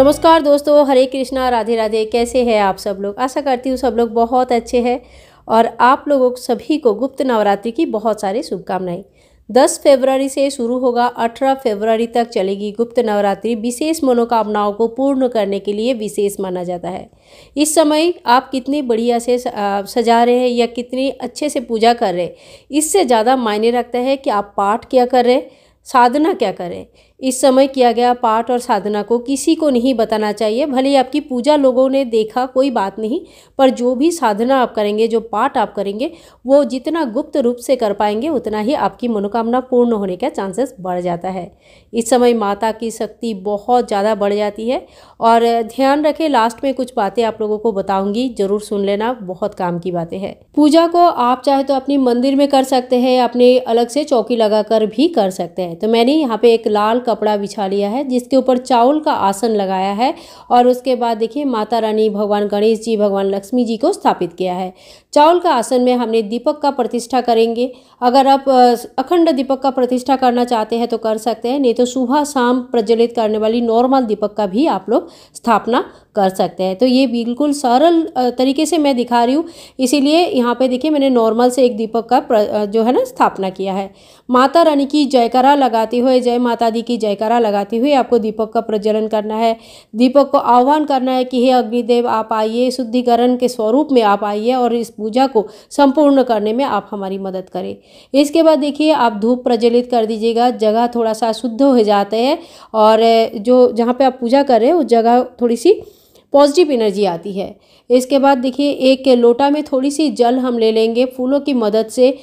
नमस्कार दोस्तों, हरे कृष्णा, राधे राधे। कैसे हैं आप सब लोग? आशा करती हूँ सब लोग बहुत अच्छे हैं और आप लोगों सभी को गुप्त नवरात्रि की बहुत सारी शुभकामनाएं। 10 फरवरी से शुरू होगा, 18 फरवरी तक चलेगी गुप्त नवरात्रि। विशेष मनोकामनाओं को पूर्ण करने के लिए विशेष माना जाता है। इस समय आप कितनी बढ़िया से सजा रहे हैं या कितनी अच्छे से पूजा कर रहे हैं, इससे ज़्यादा मायने रखता है कि आप पाठ क्या कर रहे हैं, साधना क्या करें। इस समय किया गया पाठ और साधना को किसी को नहीं बताना चाहिए। भले आपकी पूजा लोगों ने देखा कोई बात नहीं, पर जो भी साधना आप करेंगे, जो पाठ आप करेंगे, वो जितना गुप्त रूप से कर पाएंगे उतना ही आपकी मनोकामना पूर्ण होने का चांसेस बढ़ जाता है। इस समय माता की शक्ति बहुत ज़्यादा बढ़ जाती है। और ध्यान रखें, लास्ट में कुछ बातें आप लोगों को बताऊँगी, ज़रूर सुन लेना, बहुत काम की बातें हैं। पूजा को आप चाहे तो अपने मंदिर में कर सकते हैं, अपने अलग से चौकी लगा कर भी कर सकते हैं। तो मैंने यहाँ पर एक लाल कपड़ा बिछा लिया है जिसके ऊपर चावल का आसन लगाया है और उसके बाद देखिए माता रानी, भगवान गणेश जी, भगवान लक्ष्मी जी को स्थापित किया है। चावल का आसन में हमने दीपक का प्रतिष्ठा करेंगे। अगर आप अखंड दीपक का प्रतिष्ठा करना चाहते हैं तो कर सकते हैं, नहीं तो सुबह शाम प्रज्वलित करने वाली नॉर्मल दीपक का भी आप लोग स्थापना कर सकते हैं। तो ये बिल्कुल सरल तरीके से मैं दिखा रही हूँ, इसीलिए यहाँ पे देखिए मैंने नॉर्मल से एक दीपक का जो है ना स्थापना किया है। माता रानी की जयकारा लगाते हुए, जय माता दी की जयकारा लगाते हुए आपको दीपक का प्रज्वलन करना है। दीपक को आह्वान करना है कि हे अग्निदेव, आप आइए, शुद्धिकरण के स्वरूप में आप आइए और इस पूजा को संपूर्ण करने में आप हमारी मदद करें। इसके बाद देखिए आप धूप प्रज्वलित कर दीजिएगा, जगह थोड़ा सा शुद्ध हो जाता है और जो जहाँ पे आप पूजा कर रहे हैं उस जगह थोड़ी सी पॉजिटिव एनर्जी आती है। इसके बाद देखिए एक लोटा में थोड़ी सी जल हम ले लेंगे, फूलों की मदद से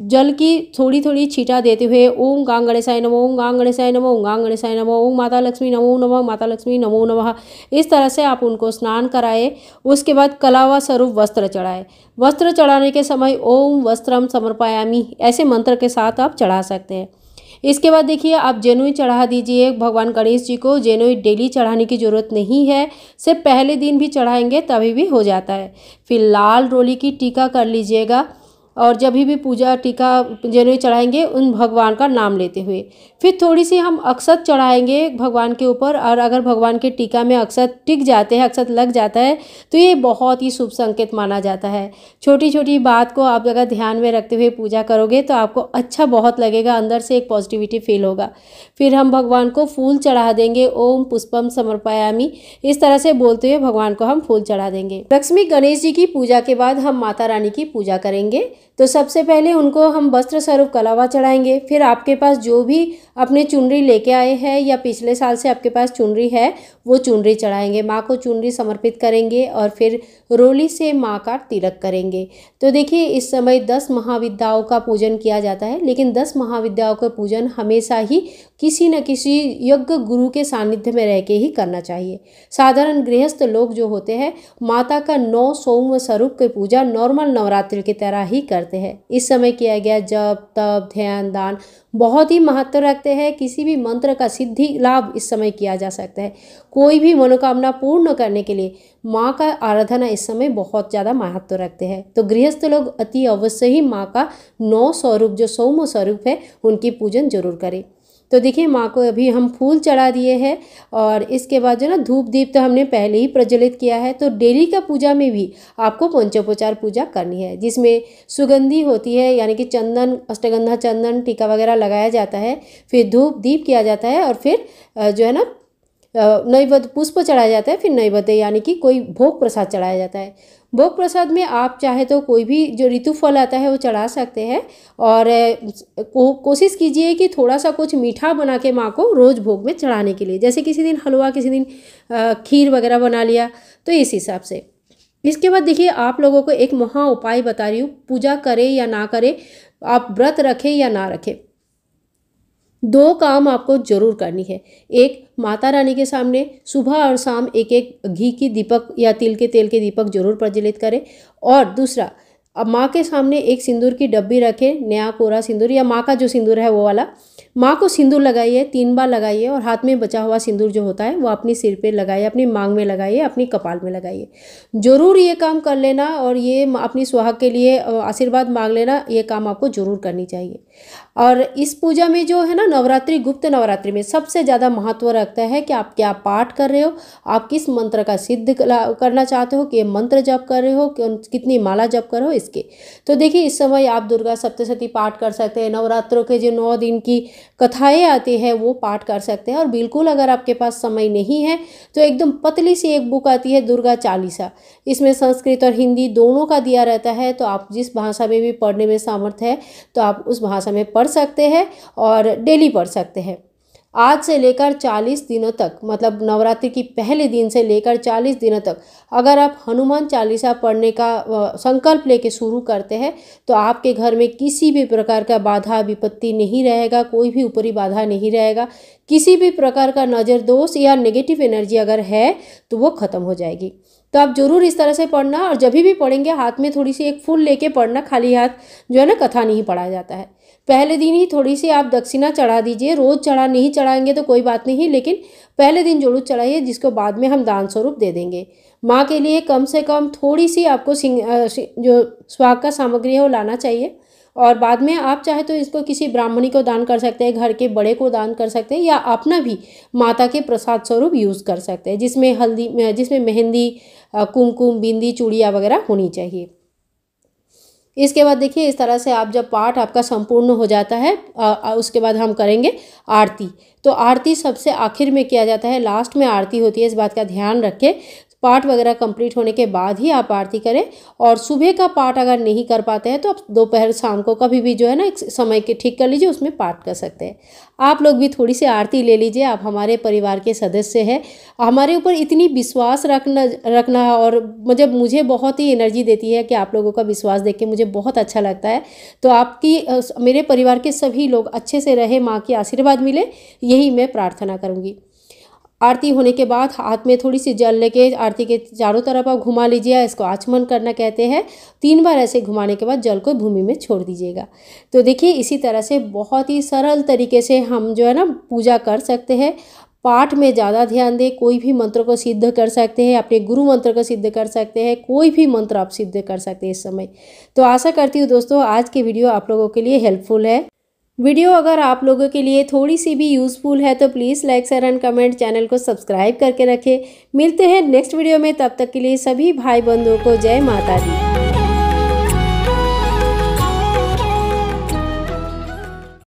जल की थोड़ी थोड़ी छींटा देते हुए ओम गांग गणेशाय नमो, ओम गांग गणेशाय नमो, ओम गांग गणेशाय नमो, ओम माता लक्ष्मी नमो नमः, माता लक्ष्मी नमो नमः, इस तरह से आप उनको स्नान कराए। उसके बाद कलावा स्वरूप वस्त्र चढ़ाए। वस्त्र चढ़ाने के समय ओम वस्त्रम समर्पयामि ऐसे मंत्र के साथ आप चढ़ा सकते हैं। इसके बाद देखिए आप जनेऊ चढ़ा दीजिए। भगवान गणेश जी को जनेऊ डेली चढ़ाने की ज़रूरत नहीं है, सिर्फ पहले दिन भी चढ़ाएंगे तभी भी हो जाता है। फिर लाल डोली की टीका कर लीजिएगा और जब भी पूजा टीका जनेऊ चढ़ाएंगे उन भगवान का नाम लेते हुए। फिर थोड़ी सी हम अक्षत चढ़ाएंगे भगवान के ऊपर, और अगर भगवान के टीका में अक्षत टिक जाते हैं, अक्षत लग जाता है, तो ये बहुत ही शुभ संकेत माना जाता है। छोटी छोटी बात को आप अगर ध्यान में रखते हुए पूजा करोगे तो आपको अच्छा बहुत लगेगा, अंदर से एक पॉजिटिविटी फील होगा। फिर हम भगवान को फूल चढ़ा देंगे, ओम पुष्पम समर्पयामि इस तरह से बोलते हुए भगवान को हम फूल चढ़ा देंगे। लक्ष्मी गणेश जी की पूजा के बाद हम माता रानी की पूजा करेंगे। तो सबसे पहले उनको हम वस्त्र स्वरूप कलावा चढ़ाएंगे। फिर आपके पास जो भी अपने चुनरी लेके आए हैं या पिछले साल से आपके पास चुनरी है वो चुनरी चढ़ाएंगे, माँ को चुनरी समर्पित करेंगे और फिर रोली से माँ का तिलक करेंगे। तो देखिए इस समय 10 महाविद्याओं का पूजन किया जाता है, लेकिन 10 महाविद्याओं का पूजन हमेशा ही किसी न किसी यज्ञ गुरु के सानिध्य में रह के ही करना चाहिए। साधारण गृहस्थ लोग जो होते हैं माता का 9 सोम स्वरूप की पूजा नॉर्मल नवरात्रि की तरह ही करते हैं। इस समय किया गया जप तप ध्यान दान बहुत ही महत्व रखते हैं। किसी भी मंत्र का सिद्धि लाभ इस समय किया जा सकता है। कोई भी मनोकामना पूर्ण करने के लिए माँ का आराधना इस समय बहुत ज़्यादा महत्व रखते हैं। तो गृहस्थ लोग अति अवश्य ही माँ का 9 स्वरूप जो सोम स्वरूप है उनकी पूजन जरूर करें। तो देखिए माँ को अभी हम फूल चढ़ा दिए हैं और इसके बाद जो ना धूप दीप तो हमने पहले ही प्रज्वलित किया है। तो डेली का पूजा में भी आपको पंचोपचार पूजा करनी है, जिसमें सुगंधी होती है यानी कि चंदन, अष्टगंधा चंदन, टीका वगैरह लगाया जाता है। फिर धूप दीप किया जाता है और फिर जो है ना नैवेद्य पुष्प चढ़ाया जाता है। फिर नैवेद्य यानी कि कोई भोग प्रसाद चढ़ाया जाता है। भोग प्रसाद में आप चाहे तो कोई भी जो ऋतुफल आता है वो चढ़ा सकते हैं और कोशिश कीजिए कि थोड़ा सा कुछ मीठा बना के माँ को रोज़ भोग में चढ़ाने के लिए, जैसे किसी दिन हलवा, किसी दिन खीर वगैरह बना लिया, तो इस हिसाब से। इसके बाद देखिए आप लोगों को एक महा उपाय बता रही हूँ। पूजा करें या ना करें, आप व्रत रखें या ना रखें, 2 काम आपको जरूर करनी है। एक, माता रानी के सामने सुबह और शाम एक एक घी की दीपक या तिल के तेल के दीपक जरूर प्रज्वलित करें। और दूसरा, अब माँ के सामने एक सिंदूर की डब्बी रखें, नया कोरा सिंदूर या माँ का जो सिंदूर है वो वाला। माँ को सिंदूर लगाइए, 3 बार लगाइए और हाथ में बचा हुआ सिंदूर जो होता है वो अपने सिर पे लगाइए, अपनी मांग में लगाइए, अपनी कपाल में लगाइए। ज़रूर ये काम कर लेना और ये अपनी सुहाग के लिए आशीर्वाद मांग लेना, ये काम आपको ज़रूर करनी चाहिए। और इस पूजा में जो है ना नवरात्रि, गुप्त नवरात्रि में सबसे ज़्यादा महत्व रखता है कि आप क्या पाठ कर रहे हो, आप किस मंत्र का सिद्ध करना चाहते हो, कि मंत्र जप कर रहे हो, कितनी माला जप कर रहे हो इसके। तो देखिए इस समय आप दुर्गा सप्तशती पाठ कर सकते हैं, नवरात्रों के जो 9 दिन की कथाएँ आती है वो पाठ कर सकते हैं। और बिल्कुल अगर आपके पास समय नहीं है तो एकदम पतली सी एक बुक आती है दुर्गा चालीसा, इसमें संस्कृत और हिंदी दोनों का दिया रहता है, तो आप जिस भाषा में भी पढ़ने में सामर्थ है तो आप उस भाषा में पढ़ सकते हैं और डेली पढ़ सकते हैं। आज से लेकर 40 दिनों तक, मतलब नवरात्रि की पहले दिन से लेकर 40 दिनों तक अगर आप हनुमान चालीसा पढ़ने का संकल्प लेके शुरू करते हैं तो आपके घर में किसी भी प्रकार का बाधा विपत्ति नहीं रहेगा, कोई भी ऊपरी बाधा नहीं रहेगा, किसी भी प्रकार का नज़र दोष या नेगेटिव एनर्जी अगर है तो वो ख़त्म हो जाएगी। तो आप ज़रूर इस तरह से पढ़ना, और जब भी पढ़ेंगे हाथ में थोड़ी सी एक फूल लेके पढ़ना, खाली हाथ जो है ना कथा नहीं पढ़ा जाता है। पहले दिन ही थोड़ी सी आप दक्षिणा चढ़ा दीजिए, रोज़ चढ़ा नहीं चढ़ाएंगे तो कोई बात नहीं, लेकिन पहले दिन जरूर चढ़ाइए, जिसको बाद में हम दान स्वरूप दे देंगे। माँ के लिए कम से कम थोड़ी सी आपको जो स्वाग का सामग्री है वो लाना चाहिए, और बाद में आप चाहे तो इसको किसी ब्राह्मणी को दान कर सकते हैं, घर के बड़े को दान कर सकते हैं, या अपना भी माता के प्रसाद स्वरूप यूज़ कर सकते हैं, जिसमें हल्दी, जिसमें मेहंदी, कुमकुम, बिंदी, चूड़ियाँ वगैरह होनी चाहिए। इसके बाद देखिए इस तरह से आप जब पाठ आपका संपूर्ण हो जाता है उसके बाद हम करेंगे आरती। तो आरती सबसे आखिर में किया जाता है, लास्ट में आरती होती है, इस बात का ध्यान रखें। पाठ वगैरह कंप्लीट होने के बाद ही आप आरती करें, और सुबह का पाठ अगर नहीं कर पाते हैं तो आप दोपहर शाम को कभी भी जो है ना एक समय के ठीक कर लीजिए, उसमें पाठ कर सकते हैं। आप लोग भी थोड़ी सी आरती ले लीजिए, आप हमारे परिवार के सदस्य हैं, हमारे ऊपर इतनी विश्वास रखना और मतलब मुझे बहुत ही एनर्जी देती है कि आप लोगों का विश्वास देख के मुझे बहुत अच्छा लगता है। तो आपकी मेरे परिवार के सभी लोग अच्छे से रहे, माँ की आशीर्वाद मिले, यही मैं प्रार्थना करूँगी। आरती होने के बाद हाथ में थोड़ी सी जल लेके आरती के चारों तरफ आप घुमा लीजिए, इसको आचमन करना कहते हैं। 3 बार ऐसे घुमाने के बाद जल को भूमि में छोड़ दीजिएगा। तो देखिए इसी तरह से बहुत ही सरल तरीके से हम जो है ना पूजा कर सकते हैं। पाठ में ज़्यादा ध्यान दें, कोई भी मंत्र को सिद्ध कर सकते हैं, अपने गुरु मंत्र को सिद्ध कर सकते हैं, कोई भी मंत्र आप सिद्ध कर सकते हैं इस समय। तो आशा करती हूँ दोस्तों आज की वीडियो आप लोगों के लिए हेल्पफुल है। वीडियो अगर आप लोगों के लिए थोड़ी सी भी यूज़फुल है तो please like, share and comment, channel को सब्सक्राइब करके रखें। मिलते हैं नेक्स्ट वीडियो में, तब तक के लिए सभी भाई बंधुओं को जय माता दी।